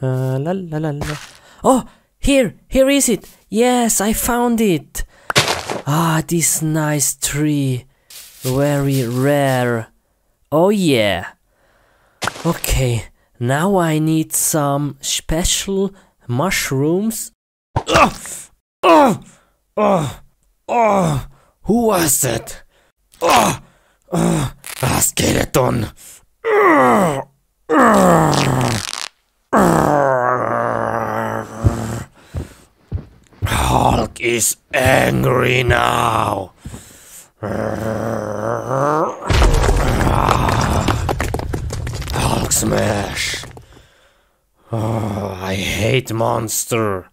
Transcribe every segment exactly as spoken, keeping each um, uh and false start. la, la, la, la. Oh, here, here is it. Yes, I found it. Ah, this nice tree. Very rare. Oh yeah. Okay, now I need some special mushrooms. Oh, oh, oh, oh. Who was that? Oh, oh. A skeleton. Oh. Hulk is angry now. Hulk smash. Oh, I hate monster.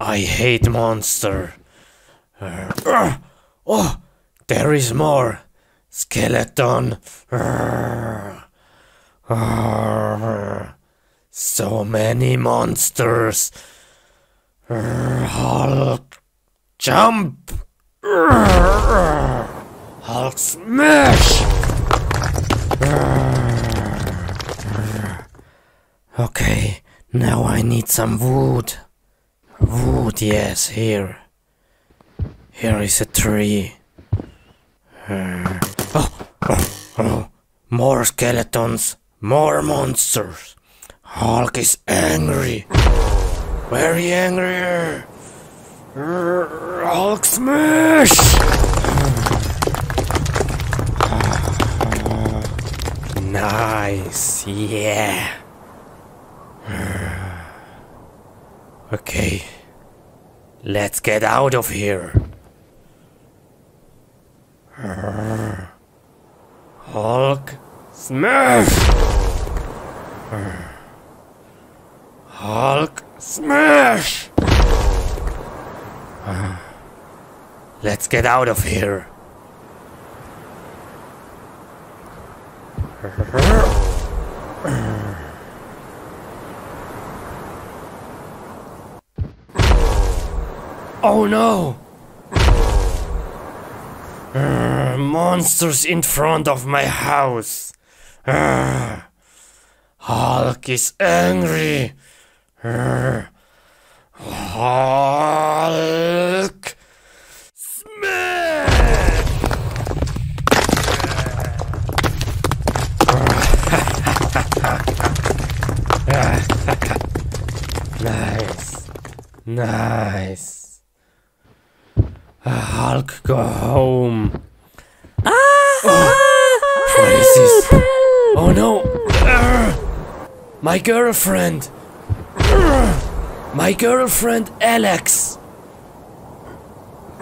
I hate monster. Oh, there is more. Skeleton. So many monsters. Hulk jump. Hulk smash. Okay, now I need some wood. Wood, yes, here. Here is a tree. Oh, oh, oh. More skeletons. More monsters. Hulk is angry. Very angry. Hulk smash! Nice, yeah. Okay. Let's get out of here. Hulk smash! Hulk smash! Uh, let's get out of here. Oh no! Uh, monsters in front of my house. Uh, Hulk is angry. Hulk smash! Nice, nice. Hulk, go home. Ah, oh, what is this? Oh no! My girlfriend! My girlfriend Alex!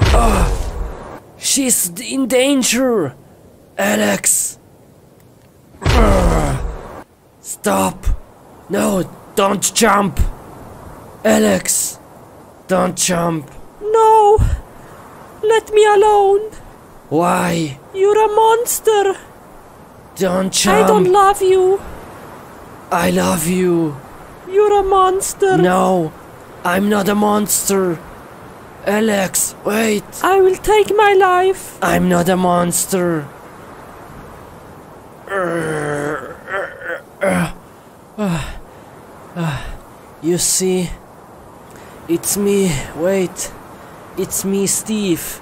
Oh, she's in danger! Alex! Stop! No, don't jump! Alex! Don't jump! No! Let me alone! Why? You're a monster! Don't jump! I don't love you! I love you. You're a monster. No, I'm not a monster. Alex, wait. I will take my life. I'm not a monster. You see, it's me. Wait, it's me, Steve.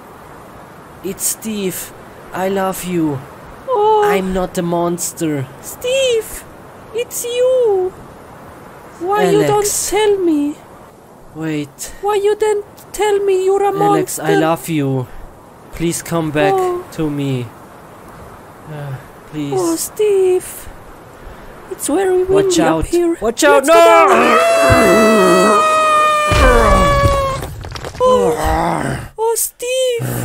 It's Steve. I love you. Oh. I'm not a monster. Steve. It's you! Why Alex. You don't tell me? Wait. Why you didn't tell me you're a Alex, monster? Alex, I love you. Please come back oh. to me. Uh, please. Oh, Steve. It's very windy Watch out. Up here. Watch out. Let's no! Oh. Oh, Steve.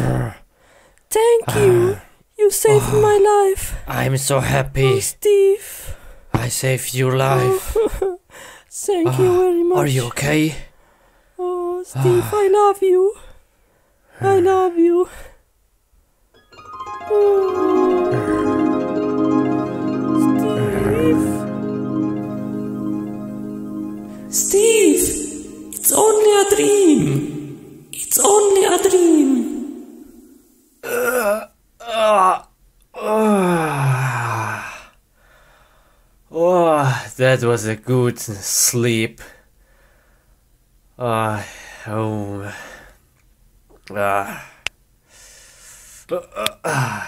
Thank you. You saved oh. my life. I'm so happy. Oh, Steve. I saved your life. Oh, thank uh, you very much. Are you okay? Oh, Steve, uh, I love you. I love you. Oh, Steve. Steve, it's only a dream. It's only a dream. Uh, uh, uh. Whoa. Oh, that was a good sleep. Uh, oh, uh, uh, uh, uh.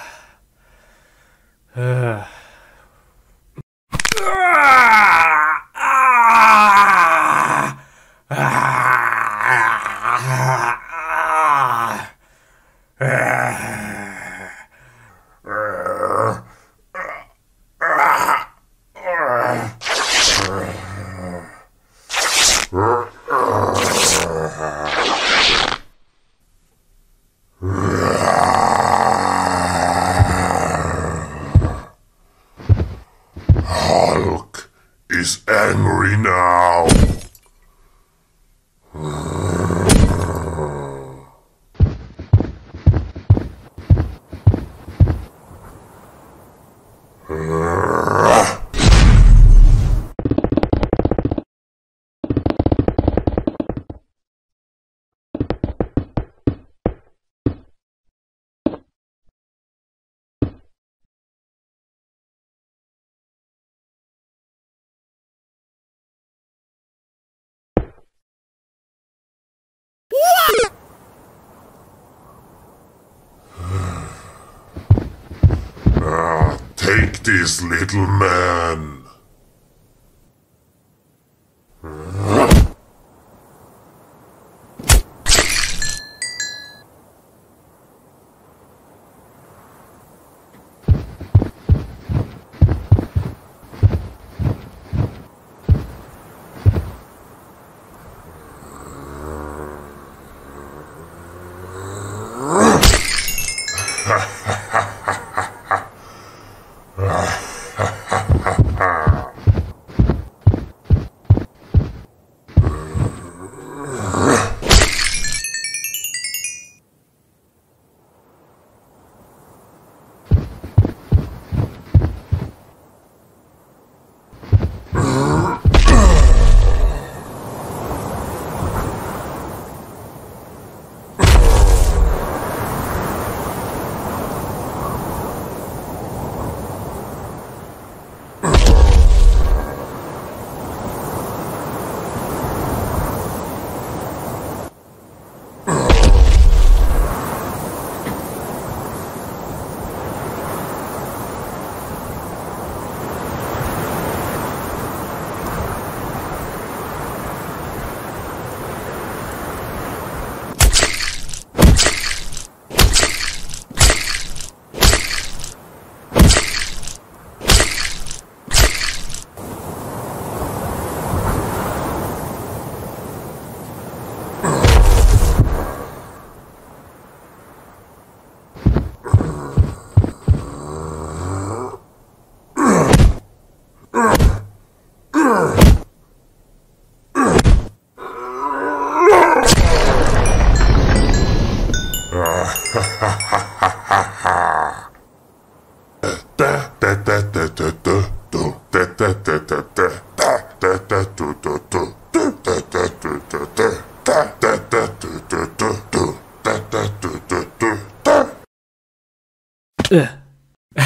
Take this, little man.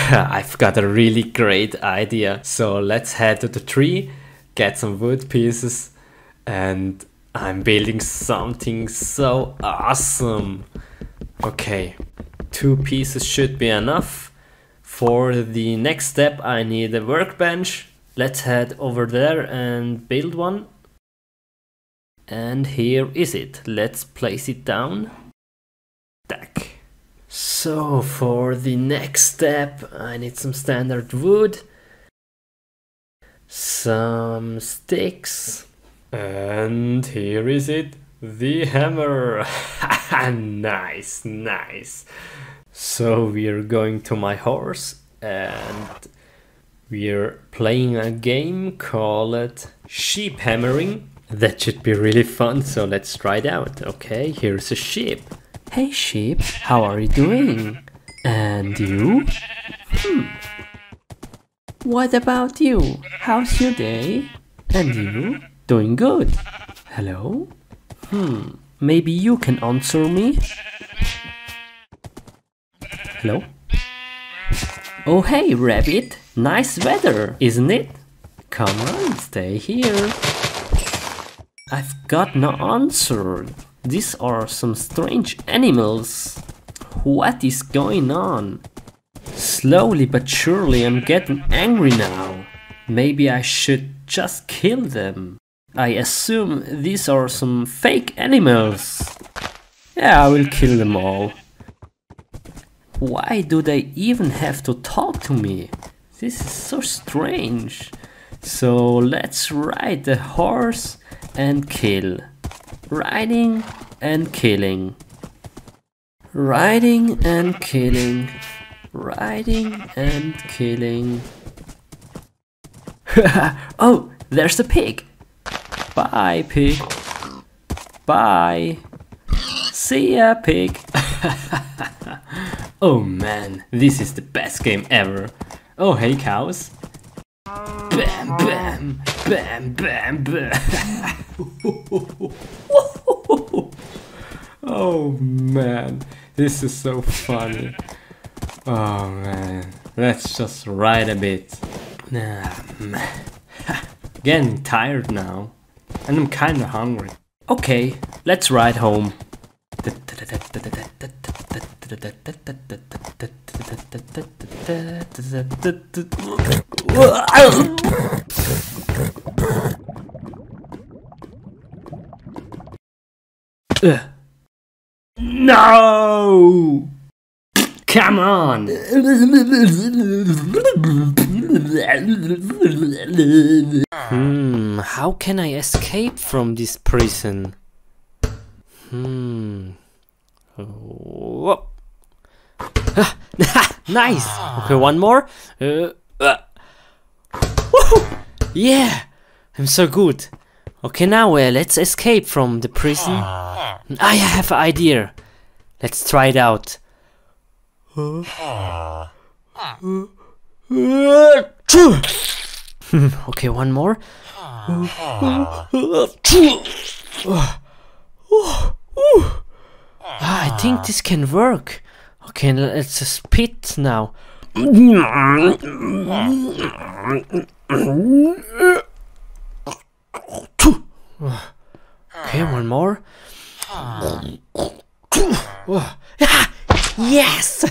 I've got a really great idea. So let's head to the tree, get some wood pieces, and I'm building something so awesome. Okay, two pieces should be enough. For the next step I need a workbench. Let's head over there and build one. And here is it. Let's place it down. Tack. So for the next step I need some standard wood, some sticks, and here is it, the hammer. Nice, nice. So we're going to my horse and we're playing a game called sheep hammering. That should be really fun, so let's try it out. Okay, here's a sheep. Hey sheep, how are you doing? And you? Hmm. What about you? How's your day? And you? Doing good. Hello? Hmm. Maybe you can answer me? Hello? Oh hey rabbit, nice weather, isn't it? Come on, stay here. I've got no answer. These are some strange animals. What is going on? Slowly but surely I'm getting angry now. Maybe I should just kill them. I assume these are some fake animals. Yeah, I will kill them all. Why do they even have to talk to me? This is so strange. So let's ride the horse and kill. Riding and killing. Riding and killing. Riding and killing. Oh, there's the pig. Bye, pig. Bye. See ya, pig. Oh man, this is the best game ever. Oh, hey, cows. Bam, bam, bam, bam, bam. Oh man, this is so funny. Oh man, let's just ride a bit. Getting tired now. And I'm kinda hungry. Okay, let's ride home. No! Come on! Hmm, how can I escape from this prison? Hmm... Whoa. Nice! Okay, one more. Uh, uh. Woohoo! Yeah! I'm so good. Okay, now uh, let's escape from the prison. I have an idea. Let's try it out. Okay, one more. Ah, I think this can work. Okay, let's spit now. Okay, one more. Yes!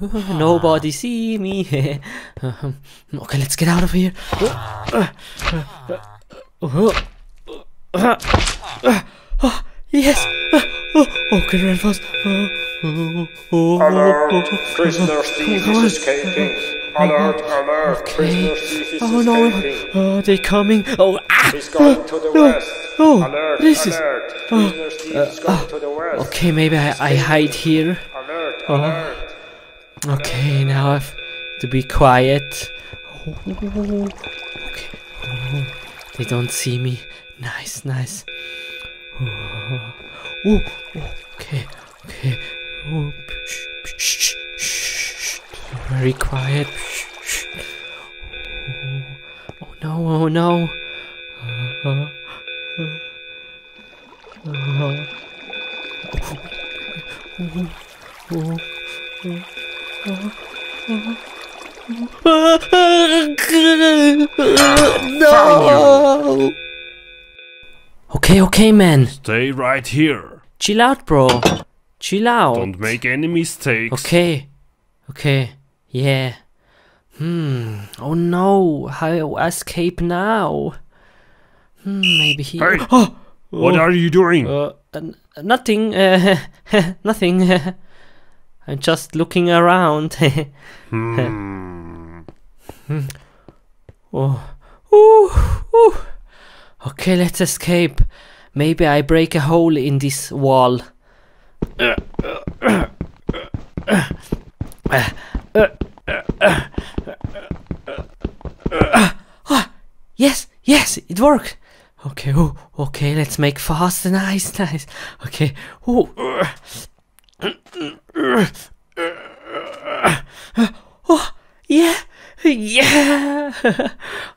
Nobody see me. Okay, let's get out of here. Yes! Okay, run fast. Alert! Prisoners, thief is escaping. Alert, alert, okay. Prisoners, thief is oh no, escaping. Oh, they're coming. Oh, ah! He's going to the no. West. Oh, alert, this is... alert. Prisoners, thief is going uh, to the west. Okay, maybe I, I hide here. Alert, oh. Alert. Okay, now I have to be quiet. Okay. Oh, they don't see me. Nice, nice. Oh, oh, okay, okay. Oh, shh, shh, shh. Very quiet. Oh no, oh no. No! Okay, okay, man. Stay right here. Chill out, bro. Chill out. Don't make any mistakes. Okay, okay. Yeah. Hmm. Oh no. How escape now? Hmm. Maybe he. Hey. Oh. What are you doing? Uh, uh, nothing. Uh, nothing. I'm just looking around. Hmm. Oh. Ooh. Ooh. Okay. Let's escape. Maybe I break a hole in this wall. Uh, uh, uh, uh, uh. Uh, uh, uh, uh, uh, uh, uh, yes, yes, it worked. Okay, oh, okay, let's make fast and nice, nice. Okay, oh, uh, uh, uh, uh, oh, yeah, yeah.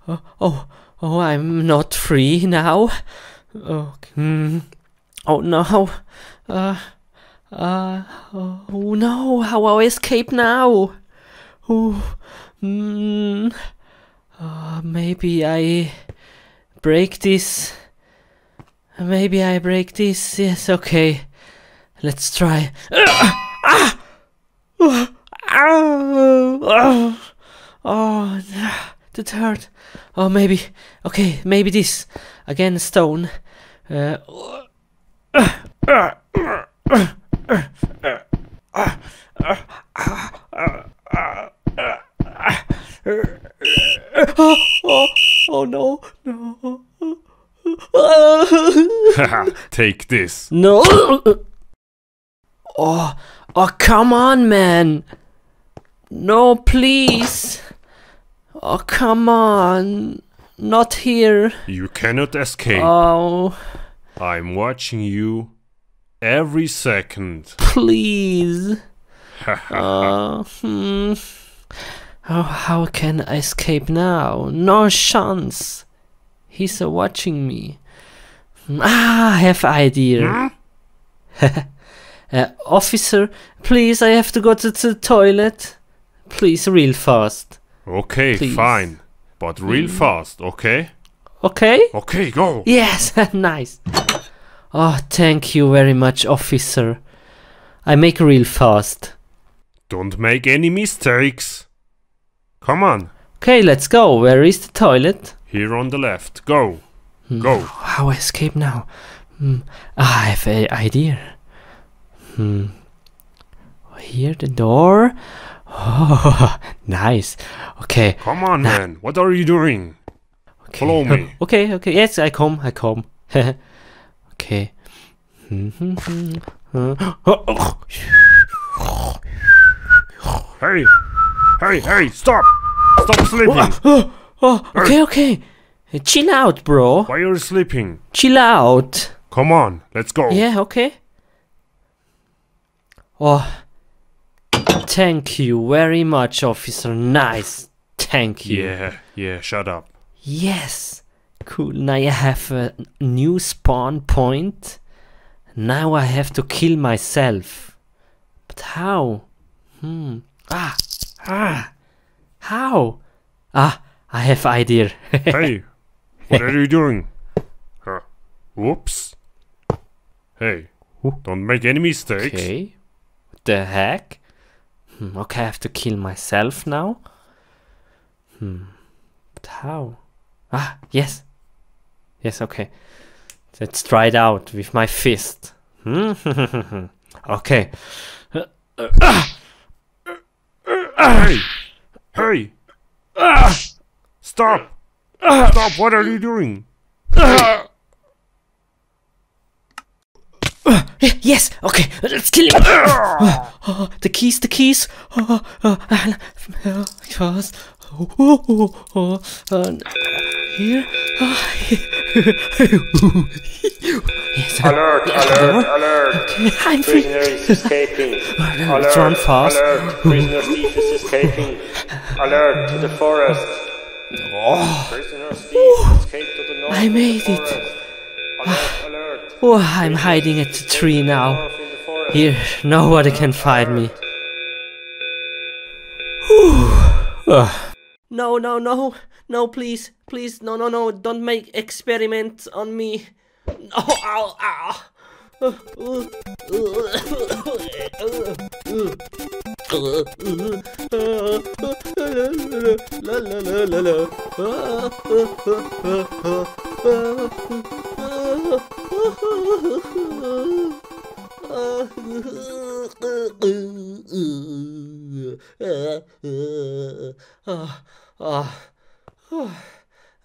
oh, oh, oh, I'm not free now. Okay. Oh no. Uh, uh, oh no. How I escape now? Oh, mm, uh, maybe I break this. Maybe I break this. Yes, okay. Let's try. Oh, that hurt. Oh, maybe. Okay, maybe this. Again, stone. Uh, oh, oh, oh no, no. Take this. No. Oh, oh, come on, man. No, please. Oh, come on. Not here. You cannot escape. Oh. I'm watching you every second. Please. uh, hmm. Oh, how can I escape now? No chance. He's uh, watching me. Ah, I have idea. Huh? uh, officer, please, I have to go to the toilet. Please, real fast. Okay, please. Fine. But real mm. fast, okay? Okay? Okay, go. Yes, nice. Oh, thank you very much, officer. I make real fast. Don't make any mistakes. Come on. Okay, let's go. Where is the toilet? Here on the left. Go. Go. How I escape now? Mm. Ah, I have an idea. Hmm. Here the door. Oh, nice. Okay. Come on, now, man. What are you doing? Okay. Follow me. Okay, okay. Yes, I come. I come. Okay. Hey. Hey, hey, stop! Stop sleeping! Oh, oh, oh, okay, okay. Chill out, bro. Why are you sleeping? Chill out. Come on, let's go. Yeah, okay. Oh, thank you very much, officer. Nice. Thank you. Yeah, yeah, shut up. Yes. Cool. Now I have a new spawn point. Now I have to kill myself. But how? Hmm. Ah. Ah, how? Ah, I have idea. Hey, what are you doing? Uh, whoops. Hey, don't make any mistakes. Okay, what the heck? Hmm, okay, I have to kill myself now. Hmm, but how? Ah, yes. Yes, okay. Let's try it out with my fist. Okay. Uh, uh, ah! Hey! Hey! Ah! Stop! Ah! Stop! What are you doing? Ah! Uh, yes! Okay, let's kill him! Ah! Uh, uh, the keys, the keys! Uh, uh, uh, uh, here? Yes, alert, uh, alert, uh, alert! Okay, I'm free! Prisoner is escaping! Alert, let's run fast! Alert, prisoner thief is escaping! Alert, to the forest! Oh. Prisoner thief escaped to the north. I made it! Alert, alert! Oh, I'm hiding at the tree now. Here, nobody can find me. Oh. No, no, no! No, please, please, no, no, no! Don't make experiments on me! Oh, ow, ow.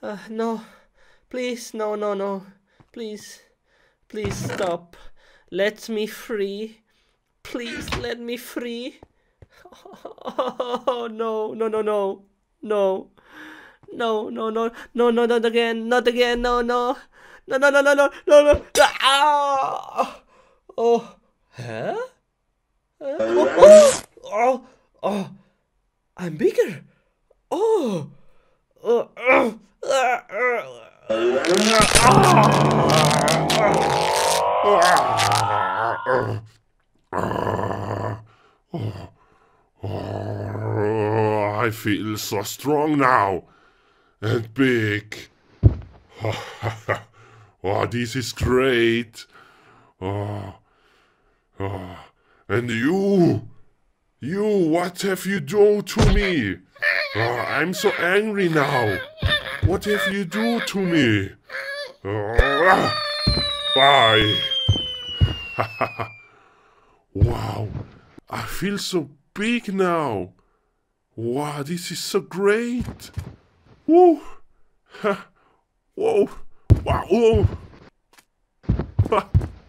Uh, no, please, no, no, no. Please, please stop. Let me free. Please let me free. Oh, no, no, no, no. No. No, no, no. No, no, not again. Not again. No, no. No, no, no, no, no, no, no. Ah! Oh. Huh? Oh, oh. Oh. I'm bigger. Oh. Oh. Oh. Oh. I feel so strong now. And big. Oh, this is great. Oh. Oh. And you. You, what have you done to me? Oh, I'm so angry now. What have you done to me? Oh. Bye. Wow. I feel so big now. Wow, this is so great. Woo. Whoa. Wow. Whoa.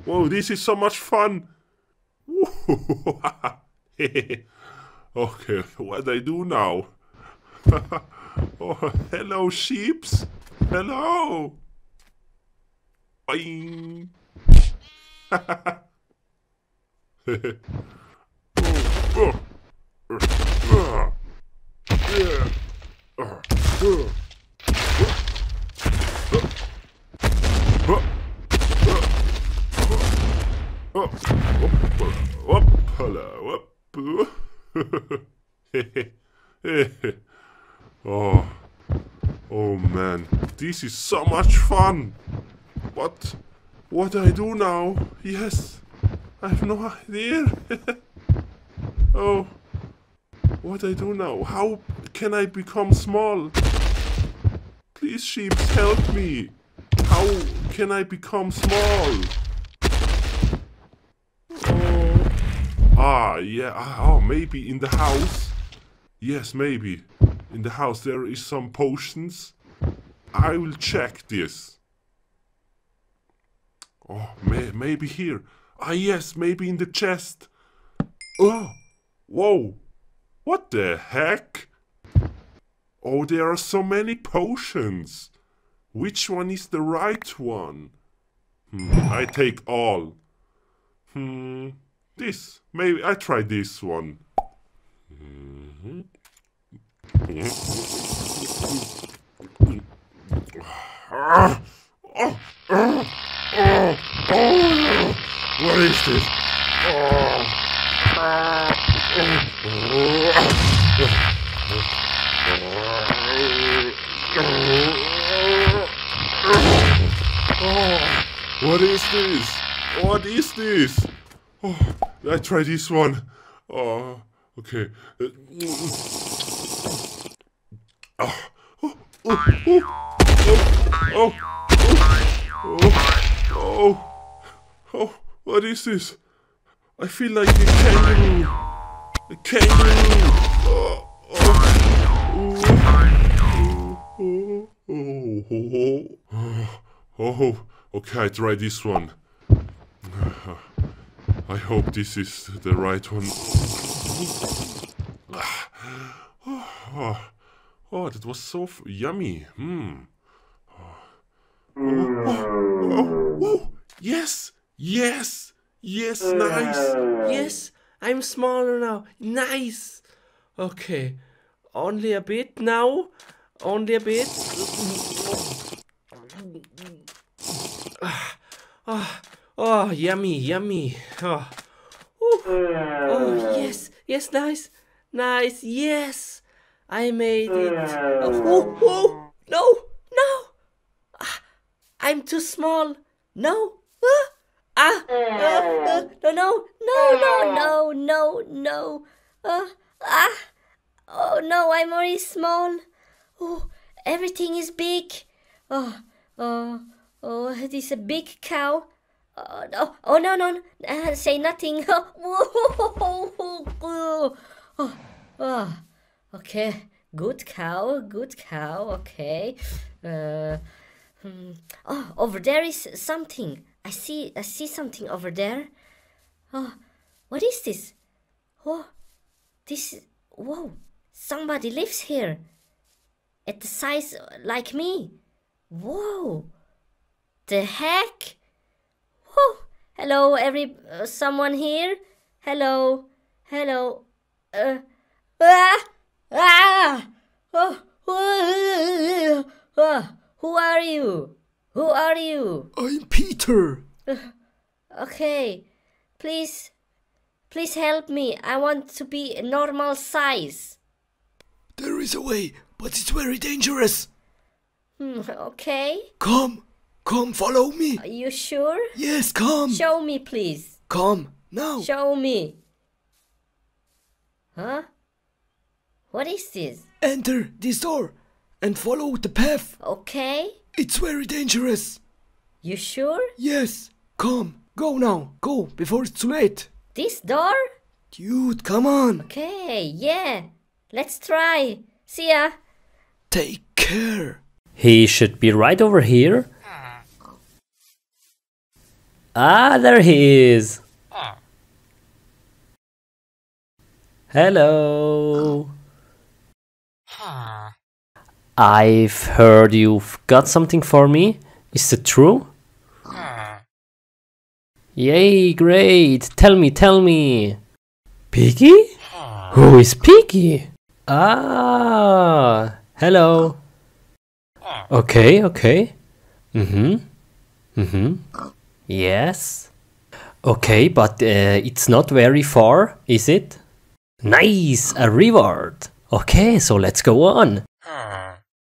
Whoa, this is so much fun. Okay, what do I do now? Oh, hello, sheeps. Hello. Boing. Oh, oh. Yeah. Oh, oh. Oh, oh man, this is so much fun. What, what do I do now? Yes, I have no idea. Oh, what do I do now? How can I become small? Please, sheep, help me. How can I become small? Oh. Ah, yeah. Oh, maybe in the house. Yes, maybe. In the house there is some potions. I will check this. Oh, may maybe here. Ah, yes, maybe in the chest. Oh, whoa. What the heck? Oh, there are so many potions. Which one is the right one? Hmm, I take all. Hmm, this. Maybe I try this one. Mm-hmm. Oh, oh, oh, oh. What is this? Oh. Oh. What is this? What is this? Oh, I try this one. Oh, okay. Oh, oh, oh, oh, oh, oh, oh, what is this? I feel like a kangaroo, a kangaroo. Oh, oh, oh, oh, oh, okay, I try this one. I hope this is the right one. Oh. Oh, that was so f yummy. Hmm. Oh. Oh, oh, oh, oh. Yes, yes, yes, nice. Yes, I'm smaller now. Nice. Okay, only a bit now. Only a bit. Oh, oh, yummy, yummy. Oh, oh, yes, yes, nice, nice, yes. I made it. Oh, oh, oh. No, no. Ah, I'm too small. No. Ah, ah. Ah. No, no, no, no, no, no, no. Ah, ah. Oh, no, I'm already small. Oh, everything is big. Oh, oh, oh, it is a big cow. Oh, no, oh, no, no. Uh, say nothing. Oh, oh. Okay, good cow, good cow, okay. Uh, hmm. Oh, over there is something. I see, I see something over there. Oh, what is this? Oh, this, whoa, somebody lives here. At the size like me. Whoa, the heck? Whoa, hello, every, uh, someone here? Hello, hello, uh, ah! Ah! Oh, oh, oh, oh. Who are you? Who are you? I'm Peter. Okay, please, please help me. I want to be a normal size. There is a way, but it's very dangerous. Okay. Come, come, follow me. Are you sure? Yes, come. Show me, please. Come, now. Show me. Huh? What is this? Enter this door and follow the path. Okay. It's very dangerous. You sure? Yes. Come, go now. Go, before it's too late. This door? Dude, come on. Okay, yeah. Let's try. See ya. Take care. He should be right over here. Ah, there he is. Hello. I've heard you've got something for me. Is it true? Yay, great. Tell me, tell me. Piggy? Who is Piggy? Ah, hello. Okay, okay. Mm-hmm. Mm-hmm. Yes. Okay, but uh, it's not very far, is it? Nice, a reward. Okay, so let's go on.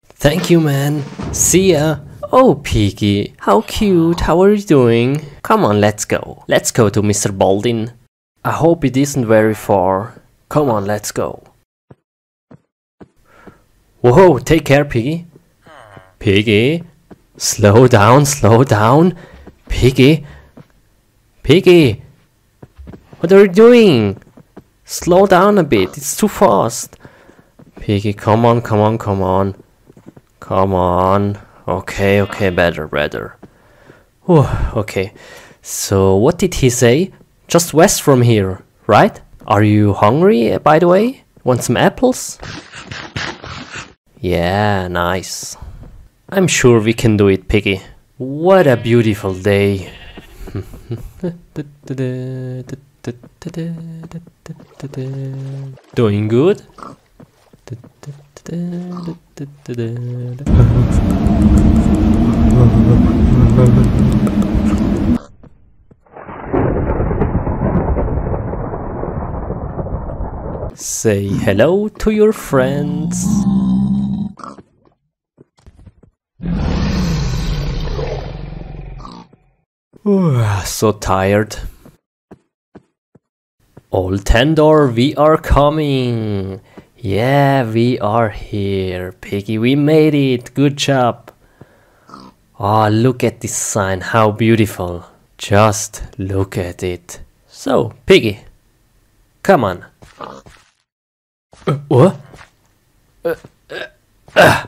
Thank you, man. See ya. Oh, Piggy, how cute. How are you doing? Come on, let's go. Let's go to Mister Baldin. I hope it isn't very far. Come on, let's go. Whoa, take care, Piggy. Piggy, slow down, slow down. Piggy, Piggy, what are you doing? Slow down a bit, it's too fast. Piggy, come on, come on, come on. Come on. Okay, okay, better, better. Whew, okay, so what did he say? Just west from here, right? Are you hungry, by the way? Want some apples? Yeah, nice. I'm sure we can do it, Piggy. What a beautiful day. Doing good? Say hello to your friends. Ooh, so tired. Old Tandor, we are coming. Yeah, we are here, Piggy. We made it. Good job. Ah, look at this sign. How beautiful. Just look at it. So, Piggy, come on. Uh, what? Uh, uh, uh.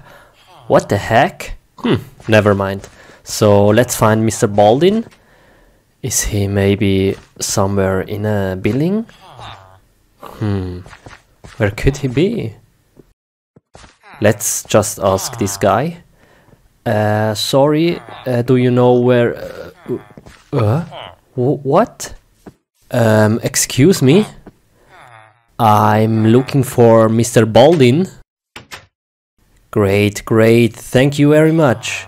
What the heck? Hmm, never mind. So, let's find Mister Baldin. Is he maybe somewhere in a building? Hmm. Where could he be? Let's just ask this guy. Uh, sorry, uh, do you know where... Uh, uh, what? Um, excuse me? I'm looking for Mister Baldin. Great, great, thank you very much.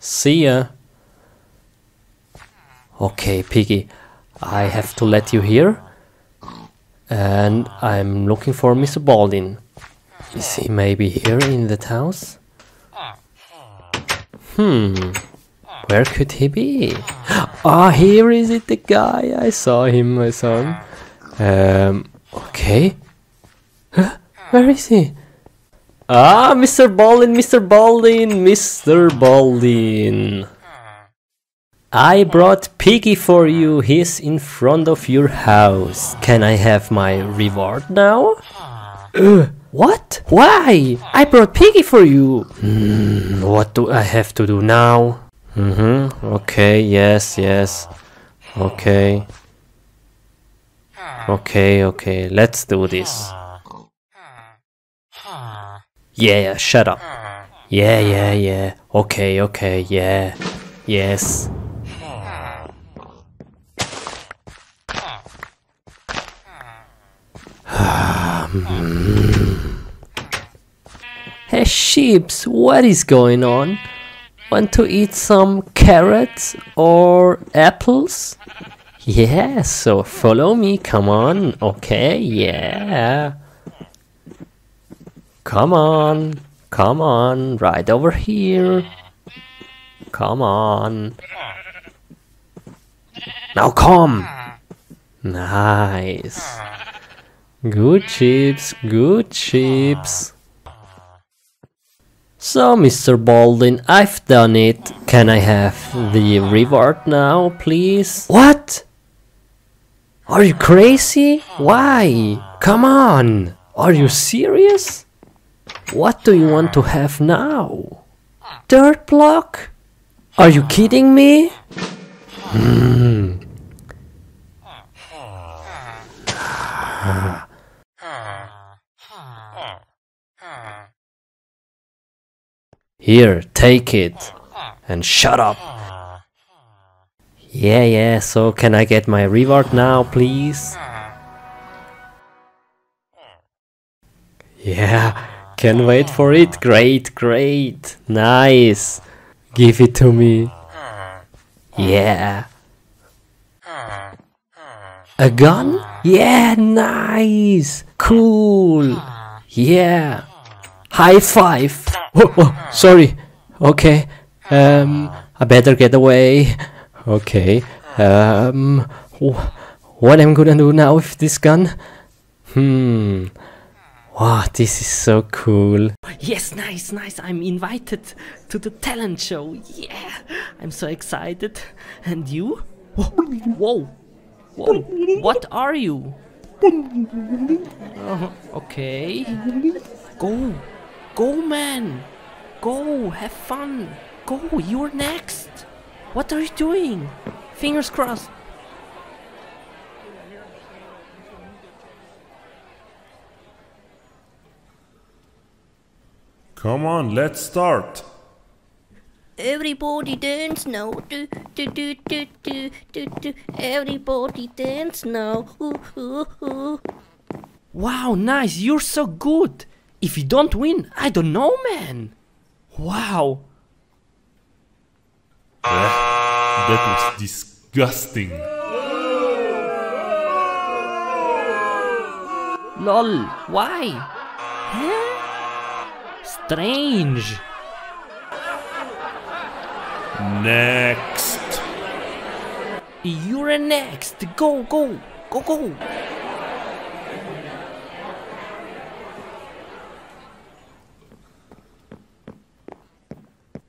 See ya. Okay, Piggy, I have to let you here. And I'm looking for Mister Baldin. Is he maybe here in that house? Hmm, where could he be? Ah, here is it, the guy. I saw him, I saw him. Um, okay. Huh? Where is he? Ah, Mister Baldin, Mister Baldin, Mister Baldin. I brought Piggy for you. He's in front of your house. Can I have my reward now? Uh, what? Why? I brought Piggy for you. Mm, what do I have to do now? Mm-hmm. Okay, yes, yes. Okay. Okay, okay. Let's do this. Yeah, shut up. Yeah, yeah, yeah. Okay, okay, yeah. Yes. Hey, sheeps, what is going on? Want to eat some carrots or apples? Yeah, so follow me, come on. Okay, yeah. Come on. Come on. Right over here. Come on. Now come. Nice. Good chips. Good chips. So, Mister Baldwin, I've done it. Can I have the reward now, please? What? Are you crazy? Why? Come on! Are you serious? What do you want to have now? Dirt block? Are you kidding me? Hmm. Here, take it. And shut up. Yeah, yeah, so can I get my reward now, please? Yeah, can wait for it. Great, great. Nice. Give it to me. Yeah. A gun? Yeah, nice. Cool. Yeah. High five. Oh, oh, sorry. Okay. Um, I better get away. Okay. Um, what am I gonna do now with this gun? Hmm. Wow, this is so cool. Yes, nice, nice. I'm invited to the talent show. Yeah. I'm so excited. And you? Whoa. Whoa. What are you? Oh, okay. Go. Go, man! Go, have fun! Go, you're next! What are you doing? Fingers crossed! Come on, let's start! Everybody dance now! Do, do, do, do, do, do, do. Everybody dance now! Ooh, ooh, ooh. Wow, nice! You're so good! If you don't win, I don't know, man. Wow. Yeah, that was disgusting. Lol, why? Huh? Strange. Next. You're next. Go, go, go, go.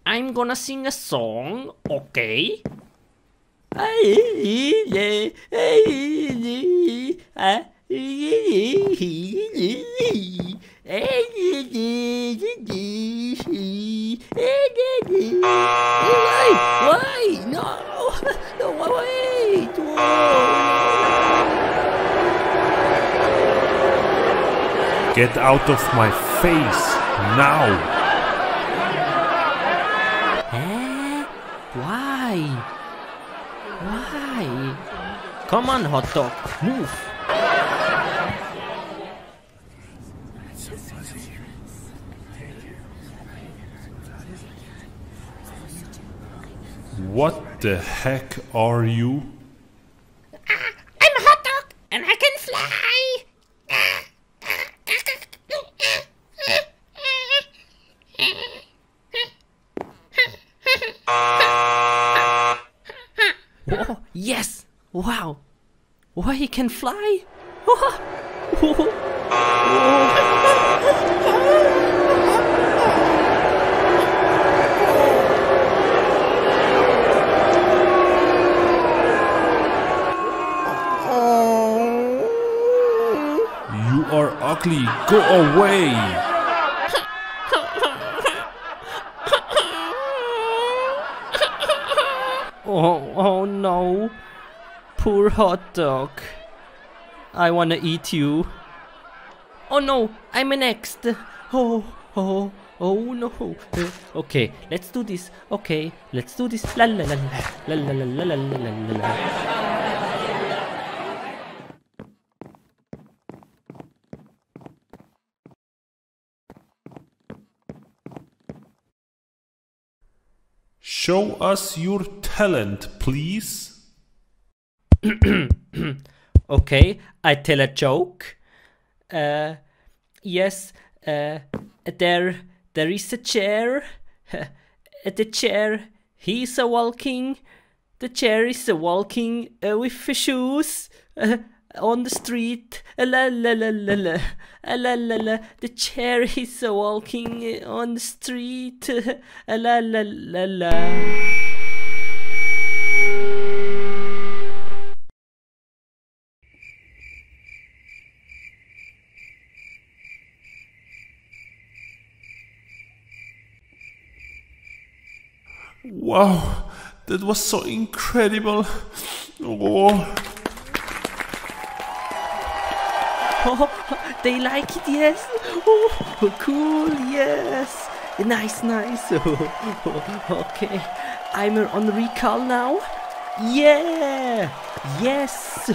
I'm gonna sing a song, okay? Why? No! No, wait! Get out of my face now! Why? Why? Come on, hot dog, move! What the heck are you? Uh, I'm a hot dog and I can fly! Oh, yes! Wow! Why he can fly? Oh. Oh. You are ugly! Go away! Oh, oh no, poor hot dog. I wanna eat you. Oh no, I'm next. Oh, oh, oh no. Okay, let's do this. Okay, let's do this. La la la la la la la la la. Show us your talent, please. Okay, I tell a joke. Uh, yes, Uh, there, there is a chair. The chair, he's a walking. The chair is a walking uh, with shoes uh, on the street. Uh, la la la la la. Uh, la la la. The chair is a walking on the street. Uh, la la la la. Wow, that was so incredible. Oh. Oh, they like it, yes. Oh, cool, yes. Nice, nice. Oh, okay, I'm on recall now. Yeah, yes.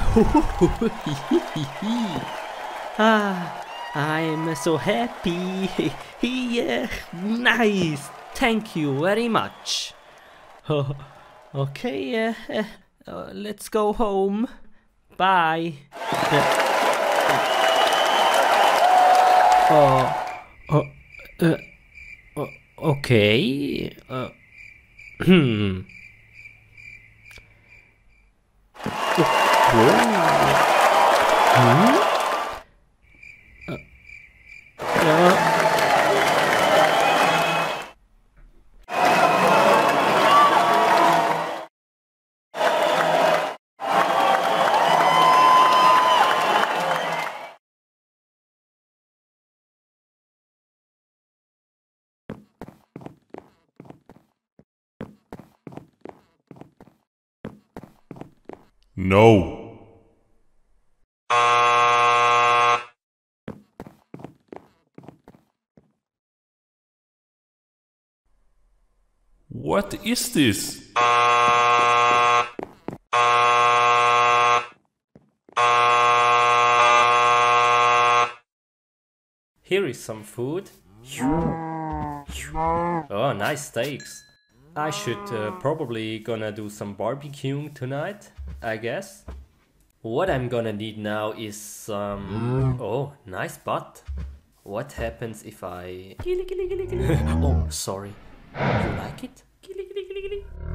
Ah, I'm so happy. Yeah, nice. Thank you very much. Oh, okay, uh, uh, uh, let's go home. Bye. Uh, uh, uh, uh, okay. Uh, hmm. Huh? Uh, uh. No. What is this? Here is some food. Oh, nice steaks. I should uh, probably gonna do some barbecuing tonight, I guess. What I'm gonna need now is some... Um, oh, nice butt. What happens if I... Oh, sorry. You like it?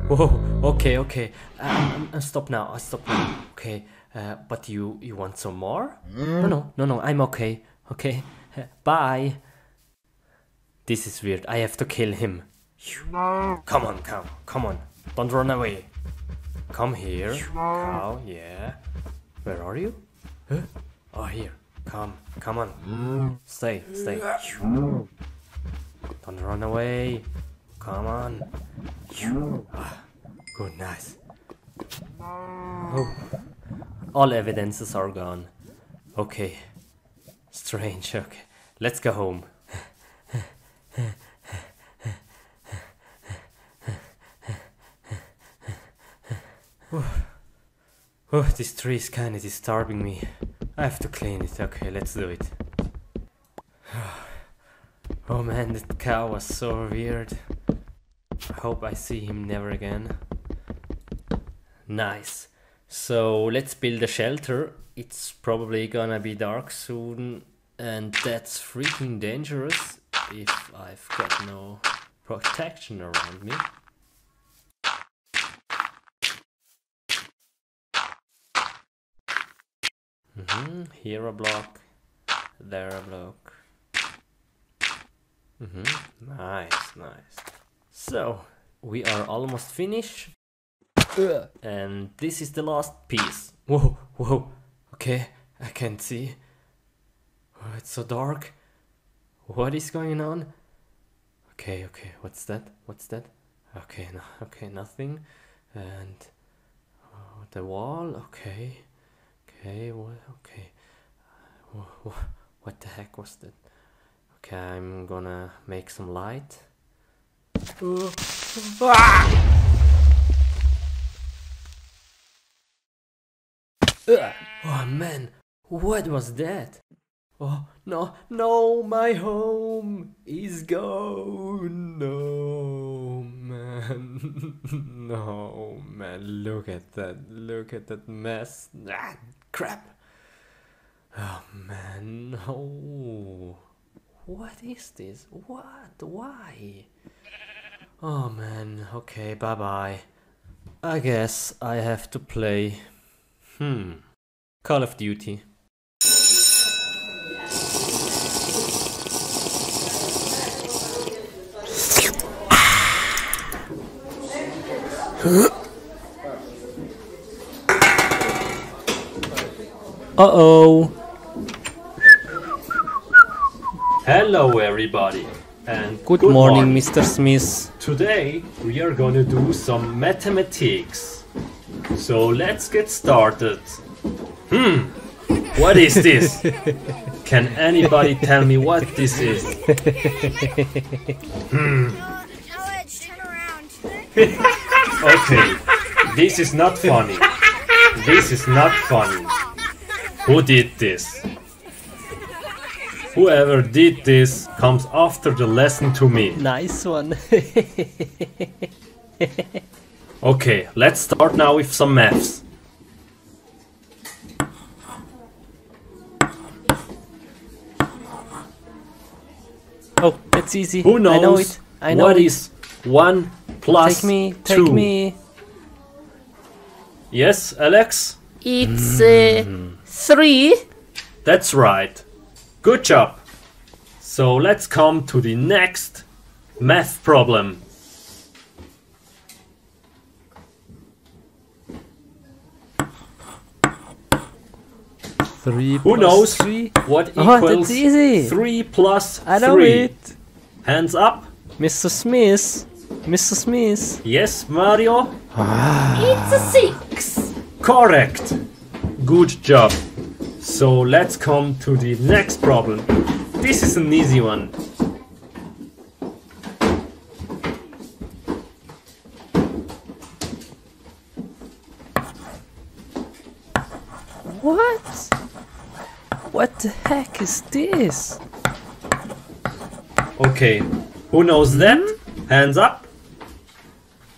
Whoa, okay, okay. Um, stop now, I stop now. Okay, uh, but you, you want some more? No, no, no, no, I'm okay. Okay, bye. This is weird, I have to kill him. Come on, cow, come on, don't run away. Come here, cow, yeah. Where are you? Huh? Oh, here, come, come on. Stay, stay. Don't run away. Come on. Ah, good, nice. Oh. All evidences are gone. Okay. Strange, okay. Let's go home. Oh, this tree is kinda disturbing me. I have to clean it. Okay, let's do it. Oh man, that cow was so weird. I hope I see him never again. Nice. So let's build a shelter. It's probably gonna be dark soon, and that's freaking dangerous if I've got no protection around me. Mm-hmm. Here a block, there a block. Mm-hmm. Nice, nice. So, we are almost finished. Ugh. And this is the last piece. Whoa, whoa, okay, I can't see. Oh, it's so dark. What is going on? Okay, okay, what's that? What's that? Okay, no, okay, nothing. And oh, the wall, okay. Okay, well, okay. What the heck was that? Okay, I'm gonna make some light. Ooh. Ah! Oh man, what was that? Oh no, no, my home is gone. No man, no man, look at that, look at that mess. Ah. Crap. Oh man, no. What is this? What? Why? Oh man, okay, bye bye. I guess I have to play... Hmm... Call of Duty. Uh-oh! Hello everybody! And good, good morning, morning, Mister Smith. Today we are gonna do some mathematics. So let's get started. Hmm, what is this? Can anybody tell me what this is? Hmm. Okay, this is not funny. This is not funny. Who did this? Whoever did this comes after the lesson to me. Nice one. Okay, let's start now with some maths. Oh, that's easy. Who knows? I know it. I know what it. Is one plus take me, take two? Me. Yes, Alex? It's mm. uh, three. That's right. Good job! So let's come to the next math problem. Three Who plus knows three? What oh, equals easy. three plus I know three? It. Hands up! Mister Smith! Mister Smith! Yes, Mario? It's a six! Correct! Good job! So let's come to the next problem. This is an easy one. What? What the heck is this? Okay, who knows that? Hands up.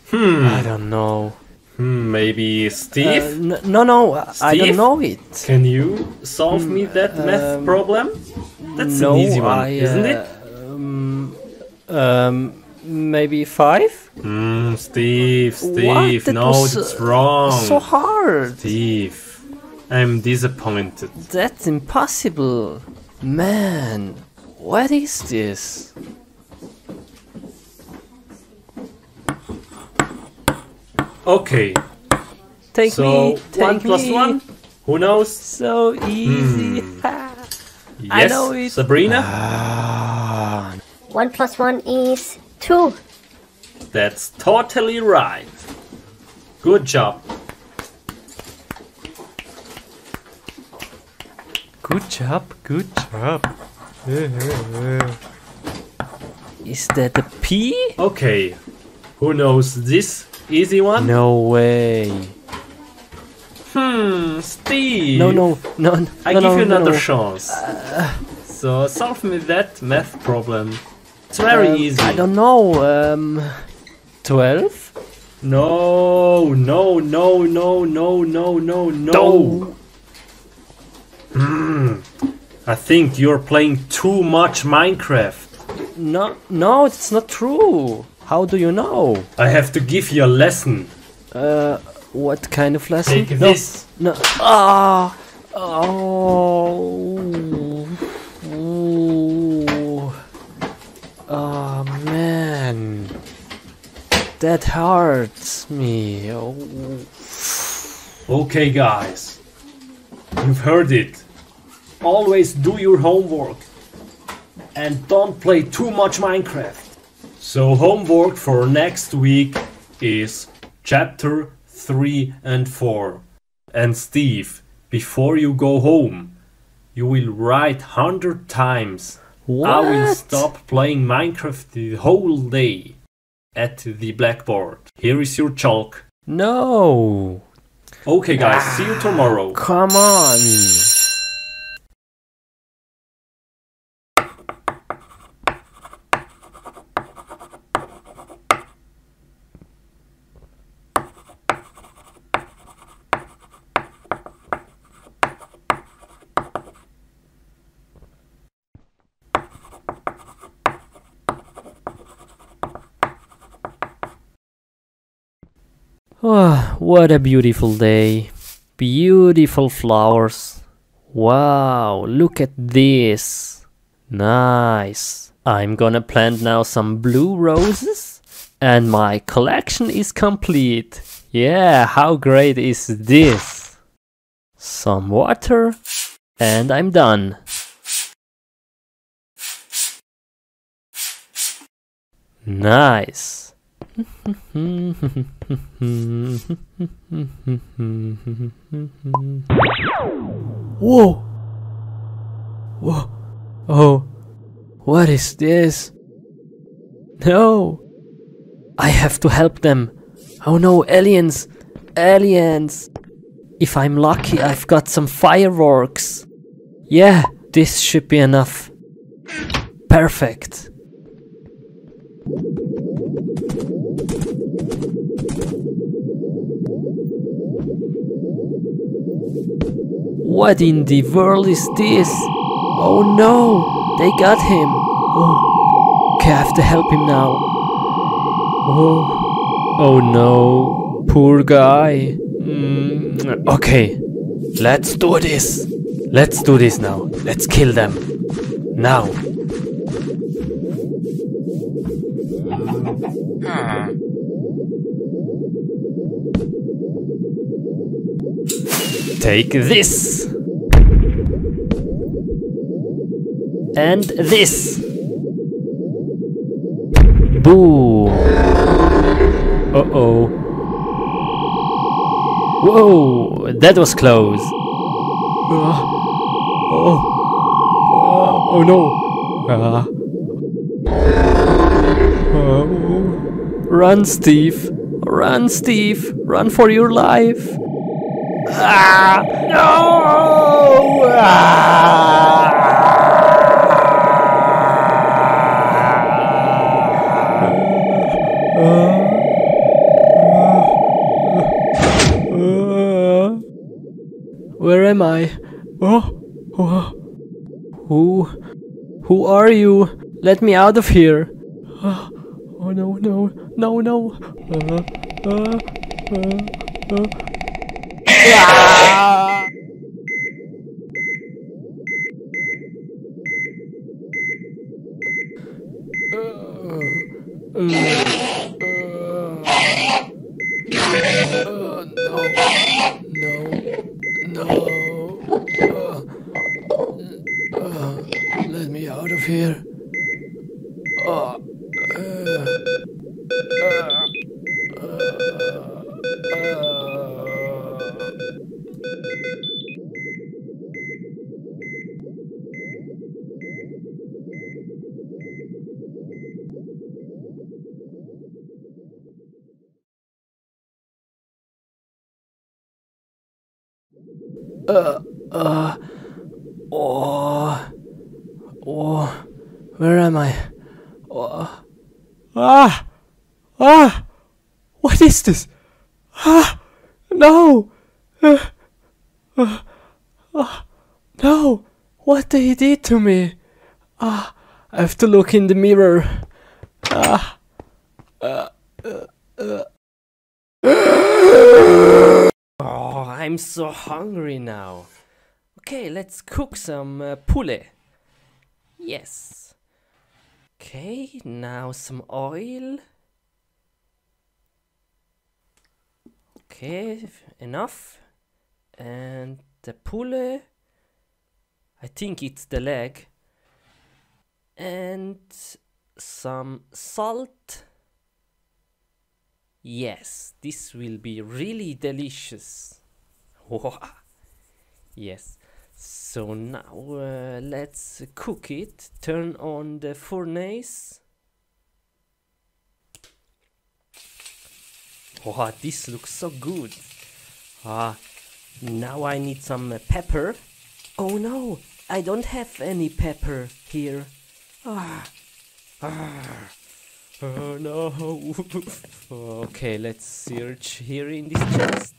Hmm. I don't know. Hmm, maybe Steve? Uh, no, no, Steve? I don't know it. Can you solve mm, me that um, math problem? That's no, an easy one, I, uh, isn't it? Um, um, maybe five? Hmm, Steve, Steve, what? No, that that's wrong. So hard. Steve, I'm disappointed. That's impossible. Man, what is this? Okay, take so me, take one plus me. one, who knows? So easy. Mm. Yes, I know it. Sabrina? Ah. One plus one is two. That's totally right. Good job. Good job, good job. Is that a P? Okay, who knows this? Easy one? No way. Hmm, Steve. No, no, no. no I no, give you no, another no. chance. Uh, so solve me that math problem. It's very um, easy. I don't know. Um, twelve? No, no, no, no, no, no, no, no. Hmm. I think you're playing too much Minecraft. No, no, it's not true. How do you know? I have to give you a lesson. Uh, what kind of lesson? Take no, this. No. Ah. Oh. Ooh. Oh man. That hurts me. Oh. Okay, guys. You've heard it. Always do your homework. And don't play too much Minecraft. So homework for next week is chapter three and four. And Steve, before you go home, you will write one hundred times. What? I will stop playing Minecraft the whole day at the blackboard. Here is your chalk. No. Okay guys, ah, see you tomorrow. Come on. Oh, what a beautiful day. Beautiful flowers. Wow, look at this. Nice. I'm gonna plant now some blue roses and my collection is complete. Yeah, how great is this? Some water and I'm done. Nice. Whoa! Whoa! Oh! What is this? No! I have to help them! Oh no, aliens! Aliens! If I'm lucky, I've got some fireworks! Yeah, this should be enough! Perfect! What in the world is this? Oh no! They got him! Oh. Okay, I have to help him now. Oh, oh no. Poor guy. Mm. Okay, let's do this. Let's do this now. Let's kill them. Now. Take this! And this! Boom! Uh-oh. Whoa! That was close! Uh, oh. Uh, oh no! Uh. Uh. Run, Steve! Run, Steve! Run for your life! Ah, no! Ah. Where am I? Oh, oh. Who? Who are you? Let me out of here! Oh, oh no, no, no, no! Uh, uh, uh, uh. Ah! Uh, uh, uh, no, no, no. Uh, uh, let me out of here. Uh, uh, uh, uh, uh. Uh, uh, oh, oh, where am I? Oh. Ah, ah, what is this? Ah, no, uh, uh, uh, no, what they did to me? Ah, I have to look in the mirror. Ah, uh, uh, uh. Oh, I'm so hungry now. Okay, let's cook some uh, poulet. Yes. Okay, now some oil. Okay, enough. And the poulet. I think it's the leg. And some salt. Yes, this will be really delicious. Yes, so now uh, let's cook it. Turn on the furnace. Oh, this looks so good. Ah, now I need some uh, pepper. Oh no, I don't have any pepper here. Ah, ah. Oh no. Okay, let's search here in this chest.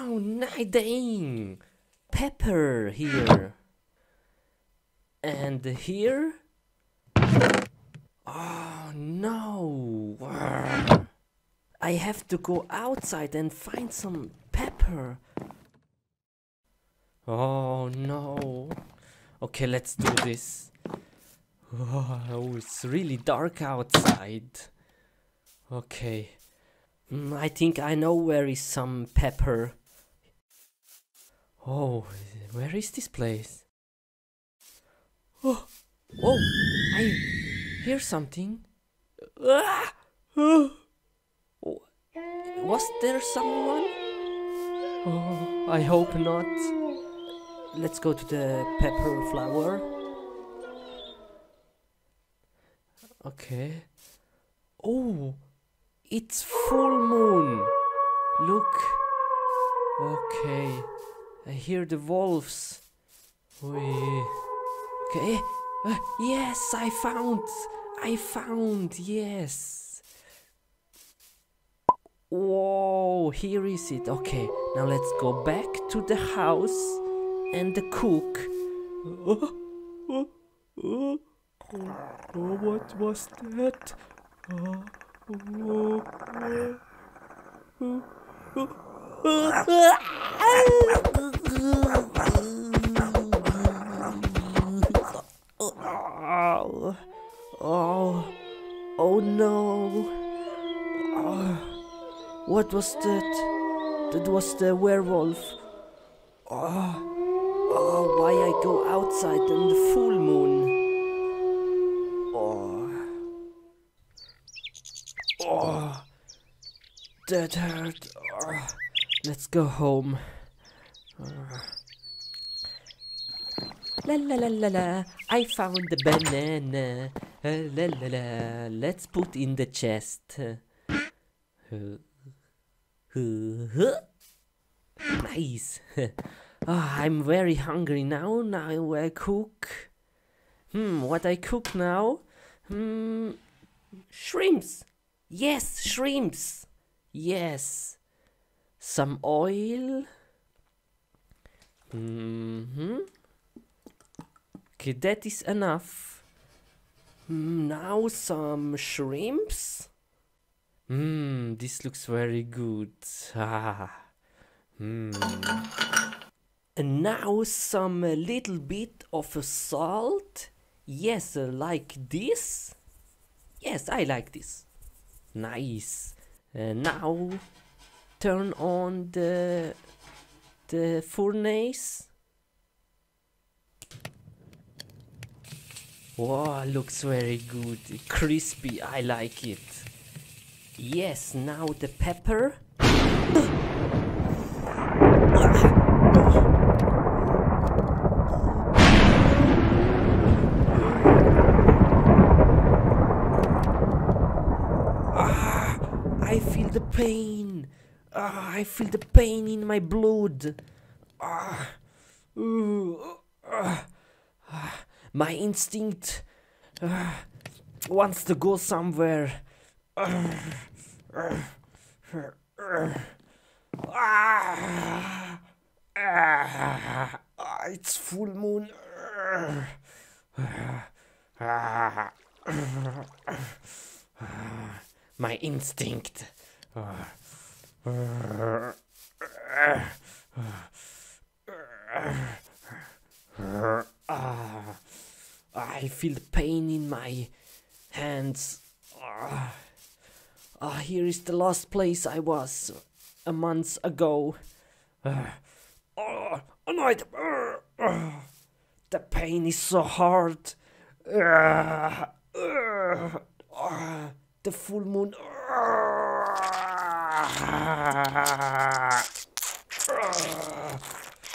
Oh no, dang! Pepper here. And here. Oh no. I have to go outside and find some pepper. Oh no. Okay, let's do this. Oh, it's really dark outside. Okay. Mm, I think I know where is some pepper. Oh, where is this place? Oh, oh, I hear something. Ah! Oh. Was there someone? Oh, I hope not. Let's go to the pepper flower. Okay. Oh, it's full moon. Look. Okay. I hear the wolves. Wee. Okay. Uh, yes, I found. I found. Yes. Whoa, here is it. Okay. Now let's go back to the house and the cook. Oh, oh, oh. Oh, what was that? Oh, oh, oh, oh, oh, oh, oh, oh no. Oh, what was that? That was the werewolf. Oh, oh, why I go outside in the full moon? Oh, that hurt. Oh, let's go home. Oh. La la la la la, I found the banana. Uh, la la la, let's put in the chest. Uh, uh, nice. Oh, I'm very hungry now. Now I cook. Hmm, what I cook now? Hmm, shrimps. Yes, shrimps. Yes. Some oil. Mm-hmm. Okay, that is enough. Now some shrimps. Mmm, this looks very good. Ah. Mm. And now some a little bit of a salt. Yes, uh, like this. Yes, I like this. Nice. Uh, now turn on the the furnace. Wow, looks very good, crispy. I like it. Yes. Now the pepper. The pain. Ah, I feel the pain in my blood. Ah, ooh, ah, ah. My instinct ah, wants to go somewhere. Ah, ah, ah, it's full moon. Ah, ah, ah, my instinct. Ah, I feel pain in my hands. Ah, ah, here is the last place I was a month ago. Ah, oh, no, it, ah, the pain is so hard. Ah, ah, the full moon.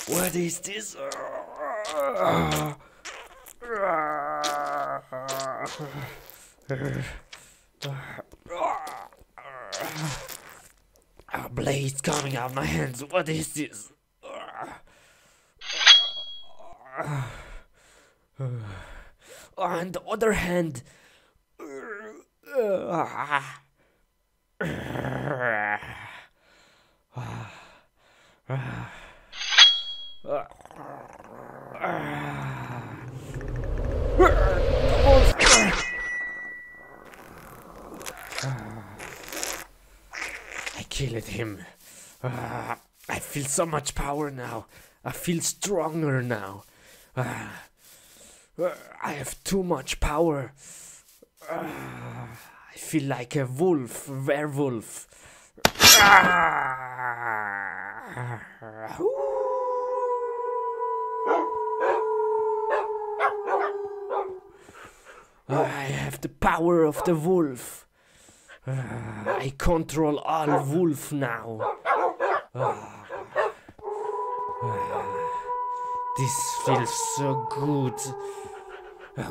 What is this? A blade's coming out of my hands. What is this? On the other hand. I killed him. Uh, I feel so much power now. I feel stronger now. Uh, uh, I have too much power. Uh, I feel like a wolf, werewolf. Uh, Uh, I have the power of the wolf. Uh, I control all wolf now. Uh, uh, this feels so good. Uh,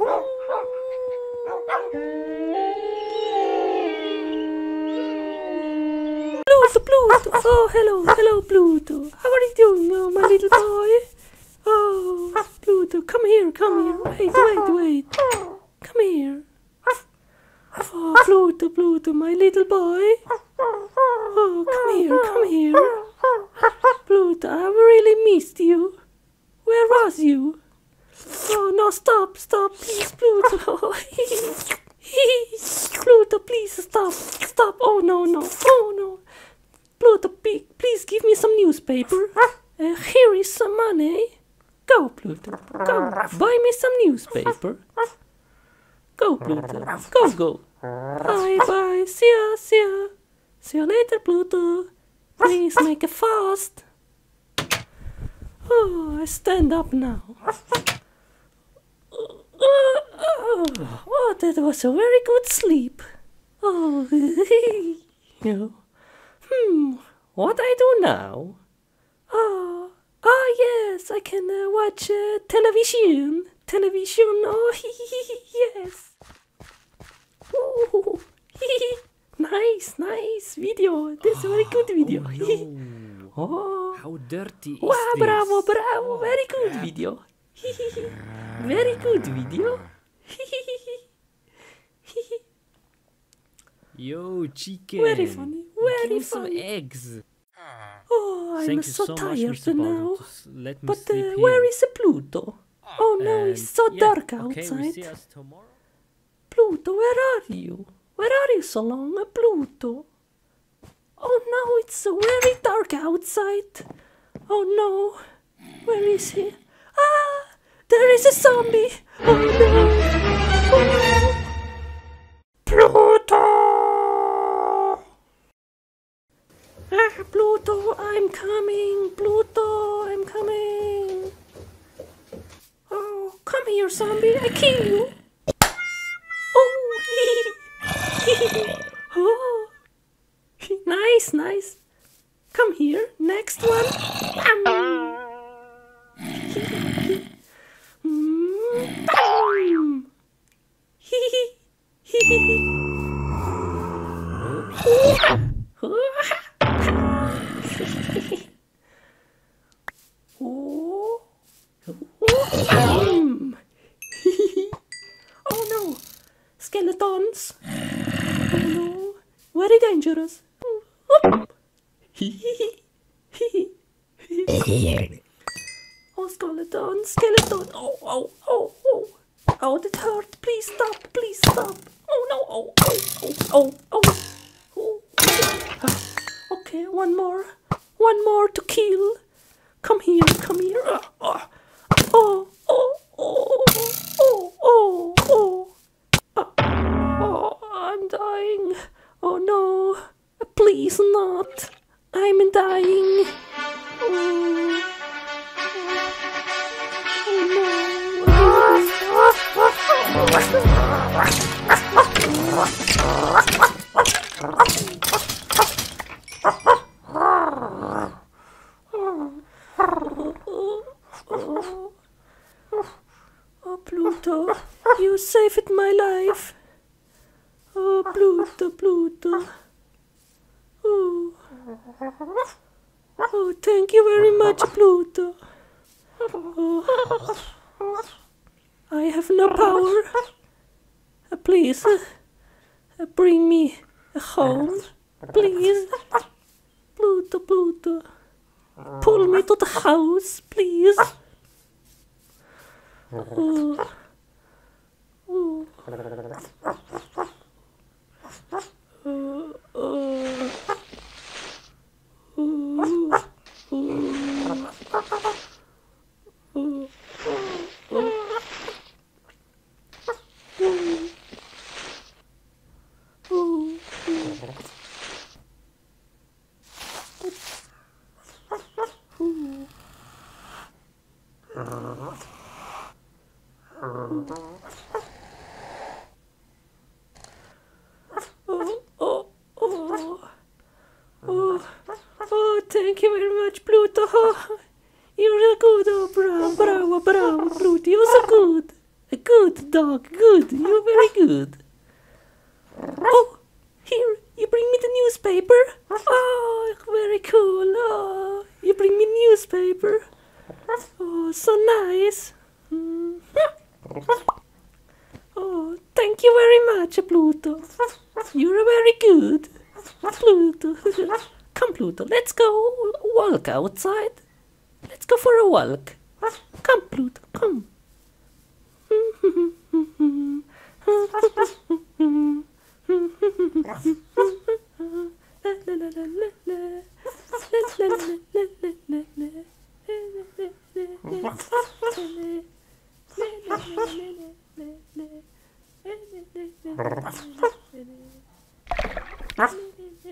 Pluto, Pluto. Oh, hello, hello, Pluto. How are you doing, oh, my little boy? Oh, Pluto, come here, come here. Wait, wait, wait. Come here. Oh, Pluto, Pluto, my little boy. Oh, come here, come here. Pluto, I really missed you. Where was you? Oh, no, stop, stop, please, Pluto. Pluto, please, stop, stop. Oh, no, no, oh, no. Pluto, please give me some newspaper. Uh, here is some money. Go, Pluto, go, buy me some newspaper. Go, Pluto. Go, go. Bye, bye. See ya, see ya. See you later, Pluto. Please make it fast. Oh, I stand up now. Oh, oh, oh, that was a very good sleep. Oh, no. Hmm, what I do now? Oh, oh yes, I can uh, watch uh, television. Television, oh, yes. Oh, nice, nice video. This is a very good video. Oh, no. Oh. How dirty is wow, this? Wow, bravo, bravo. Oh, very good crap. video. Very good video. Yo, chicken. Very funny, very Give funny. Some eggs. Oh, I'm Thank so, so tired much, now. Let me but uh, where is Pluto? Oh no, um, it's so yeah, dark outside. Okay, see us tomorrow. Pluto, where are you? Where are you so long, Pluto? Oh no, it's very dark outside. Oh no, where is he? Ah, there is a zombie. Oh no. Oh. Pluto! Ah, Pluto, I'm coming. Pluto, I'm coming. Come here, zombie, I kill you. Oh, oh. Nice, nice. Come here, next one. Oh. Oh. Oh no! Skeletons! Oh no! Very dangerous! Oh, skeleton! Skeleton! Oh, oh, oh, oh! Oh, that hurt! Please stop! Please stop! Oh no! Oh, oh, oh, oh! Oh. Oh. Okay, one more! One more to kill! Come here! Come here! Oh, oh, oh! Oh, oh, oh, oh, oh, oh, I'm dying. Oh no, please not. I'm dying. Oh, oh, no. Oh, Pluto, you saved my life. Oh, Pluto, Pluto. Oh, oh, thank you very much, Pluto. Oh. I have no power. Uh, please, uh, bring me home. Please. Pluto, Pluto. Pull me to the house, please. Oh. Oh. Oh. Oh. trouble. Oh, oh, oh, oh, oh, thank you very much, Pluto. You're a good, oh, bravo, bravo, bravo, Pluto. You're so good. A good dog, good. You're very good. Oh, here, you bring me the newspaper. Oh, very cool. Oh, you bring me newspaper. Oh, so nice. Mm. Oh, thank you very much, Pluto. You're very good, Pluto. Come, Pluto, let's go walk outside. Let's go for a walk. Come, Pluto, come.